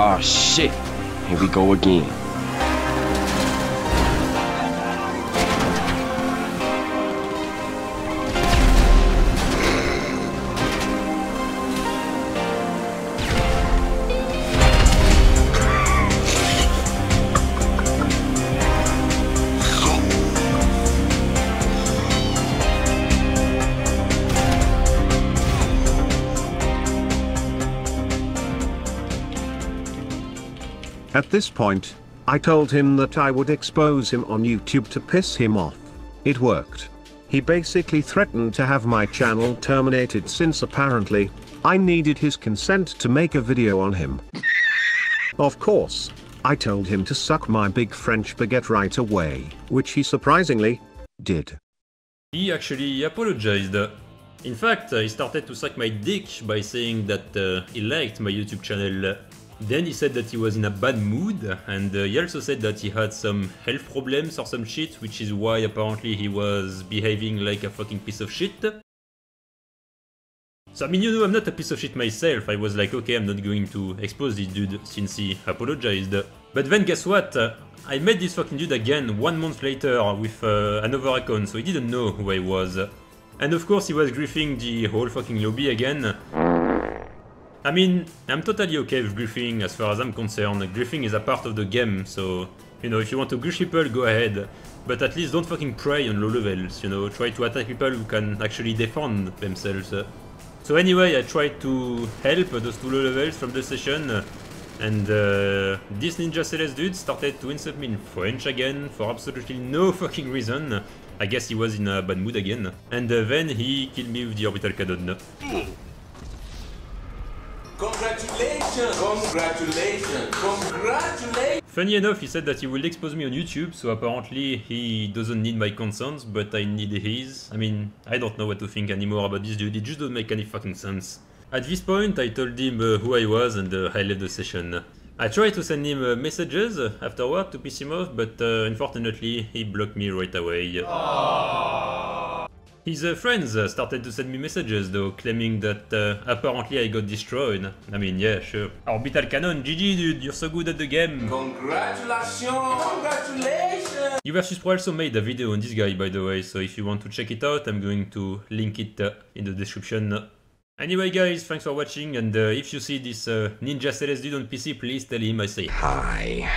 Oh shit, here we go again. At this point, I told him that I would expose him on YouTube to piss him off. It worked. He basically threatened to have my channel terminated since apparently, I needed his consent to make a video on him. Of course, I told him to suck my big French baguette right away, which he surprisingly did. He actually apologized. In fact, he started to suck my dick by saying that he liked my YouTube channel. Then he said that he was in a bad mood, and he also said that he had some health problems or some shit, which is why apparently he was behaving like a fucking piece of shit. So I mean, you know, I'm not a piece of shit myself. I was like, okay, I'm not going to expose this dude since he apologized. But then guess what? I met this fucking dude again 1 month later with another account, so he didn't know who I was. And of course he was griefing the whole fucking lobby again. I mean, I'm totally okay with griefing as far as I'm concerned. Griefing is a part of the game, so, you know, if you want to grief people, go ahead. But at least don't fucking prey on low levels, you know, try to attack people who can actually defend themselves. So anyway, I tried to help those two low levels from the session, and this Ninja Celeste dude started to insult me in French again for absolutely no fucking reason. I guess he was in a bad mood again. And then he killed me with the orbital cannon. Congratulations! Congratulations! Congratulations! Funny enough, he said that he will expose me on YouTube, so apparently he doesn't need my consent, but I need his. I mean, I don't know what to think anymore about this dude, it just doesn't make any fucking sense. At this point, I told him who I was and I left the session. I tried to send him messages afterward to piss him off, but unfortunately he blocked me right away. Aww. His friends started to send me messages though, claiming that apparently I got destroyed. I mean, yeah, sure. Orbital Cannon, GG dude, you're so good at the game. Congratulations! Congratulations! UVersusPro also made a video on this guy, by the way, so if you want to check it out, I'm going to link it in the description. Anyway guys, thanks for watching, and if you see this Ninja Celeste dude on PC, please tell him I say hi.